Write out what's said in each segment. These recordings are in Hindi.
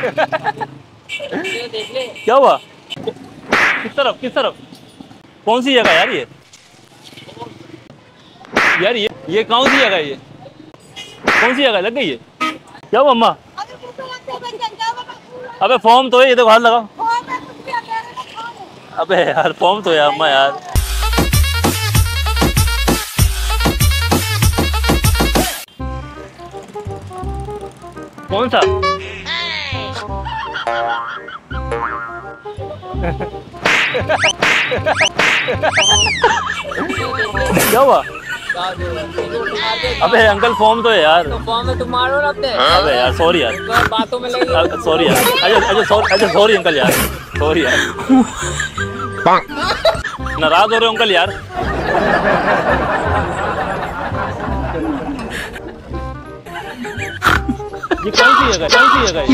देख ले क्या हुआ, किस तरफ कौन सी जगह यार, ये कौन सी जगह, ये कौन सी जगह लग गई है, क्या हुआ अम्मा? अबे फॉर्म तो है, ये देखो हाथ लगाओ, अबे यार फॉर्म तो है अम्मा यार। कौन सा क्या हुआ? अबे अंकल फॉर्म तो है यार, फॉर्म में तुम मारो ना। अबे यार सॉरी यार, बातों में लगे, सॉरी यार, अच्छा सॉरी अंकल यार, सॉरी यार, नाराज हो रहे हो अंकल यार। ये कौन सी जगह?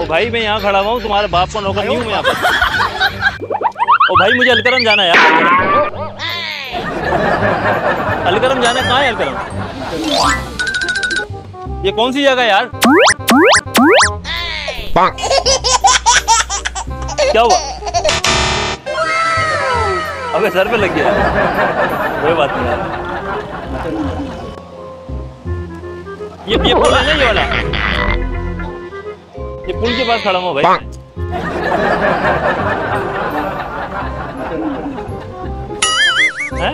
ओ भाई मैं यहाँ खड़ा हुआ हूँ, तुम्हारे बाप को नौकर नहीं हूँ मैं यहाँ पर। ओ भाई मुझे अलकरम जाना है यार, अलकरम जाना, कहाँ है अलकरम? ये कौन सी जगह यार, क्या हुआ? अबे सर पे लग गया, कोई बात नहीं यार। ये पुल है ना, ये वाला, ये पुल के पास खड़ा हूँ भाई। है?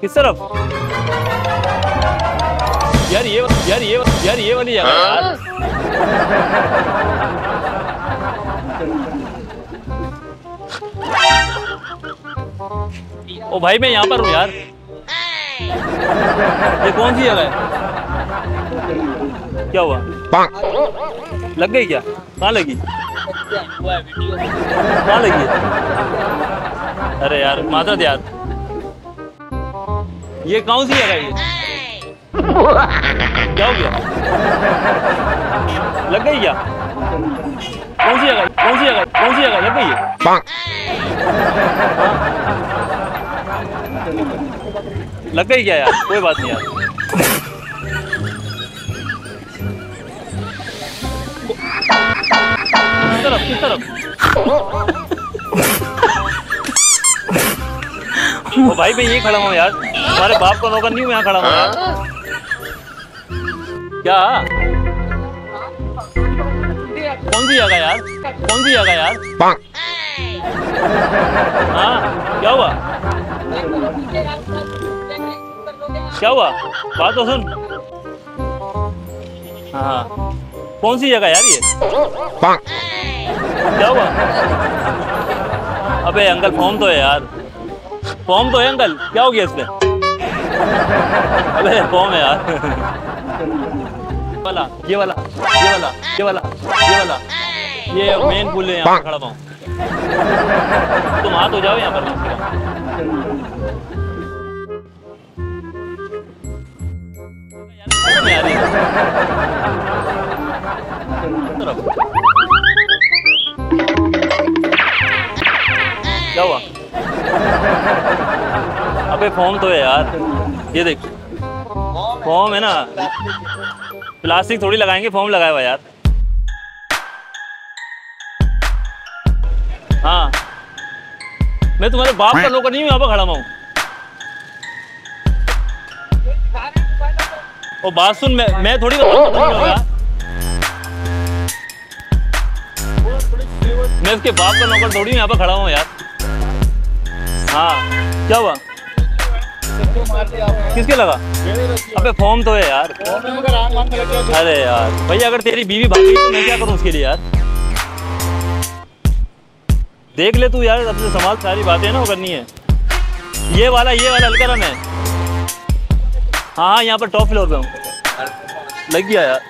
किस तरफ यार? ये वाली जगह यार। ओ भाई मैं यहाँ पर हूँ यार, ये कौन सी जगह है, क्या हुआ? लग गई क्या? कहाँ लगी? कहाँ लगी? अरे यार मादरत यार, ये कौन सी जगह है, ये क्या हो गया? लग गई क्या? कौन सी जगह लग गई है? लग गई क्या यार? कोई बात नहीं यार। किस तरफ ओ भाई मैं यही खड़ा हुआ यार, तुम्हारे बाप को नौकर नहीं हूँ यहाँ खड़ा हुआ यार। क्या कौन सी जगह यार? हाँ क्या हुआ? बात तो सुन। हाँ कौन सी जगह यार, ये क्या हुआ? अबे अंकल फॉर्म तो है यार, फॉर्म तो है अंकल, क्या हो गया इसमें? अबे फॉर्म है यार। ये वाला ये मेन पुल है, यहाँ खड़ा हुआ हूँ, तुम हाथ हो जाओ यहाँ पर। क्या हुआ? अबे फॉर्म तो है यार, ये देख फॉर्म है ना, प्लास्टिक थोड़ी लगाएंगे, फॉर्म लगाया हुआ यार। हाँ मैं तुम्हारे बाप का नौकर नहीं हूँ, यहाँ पर खड़ा हूँ। ओ बात सुन, मैं थोड़ी मैं उसके बाप का नौकर थोड़ी, यहाँ पर खड़ा हूँ यार। हाँ क्या हुआ? किसके लगा? अबे फॉर्म तो है यार। अरे यार भैया अगर तेरी बीवी भाग गई तो मैं क्या करूँ उसके लिए यार? देख ले तू यार, अपने समाज सारी बातें ना वो करनी है। ये वाला अलकरम है। हाँ यहाँ पर टॉप फ्लोर पे हूँ। लग गया यार।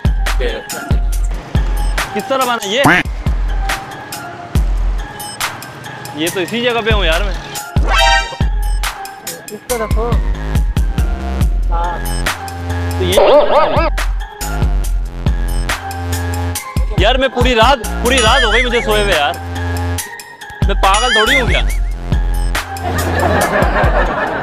किस तरफ आना? ये तो इसी जगह पे हूँ यार मैं। किस तरफ हो? हाँ तो ये यार मैं पूरी रात हो गई मुझे सोए हुए यार, मैं पागल थोड़ी हूँ क्या?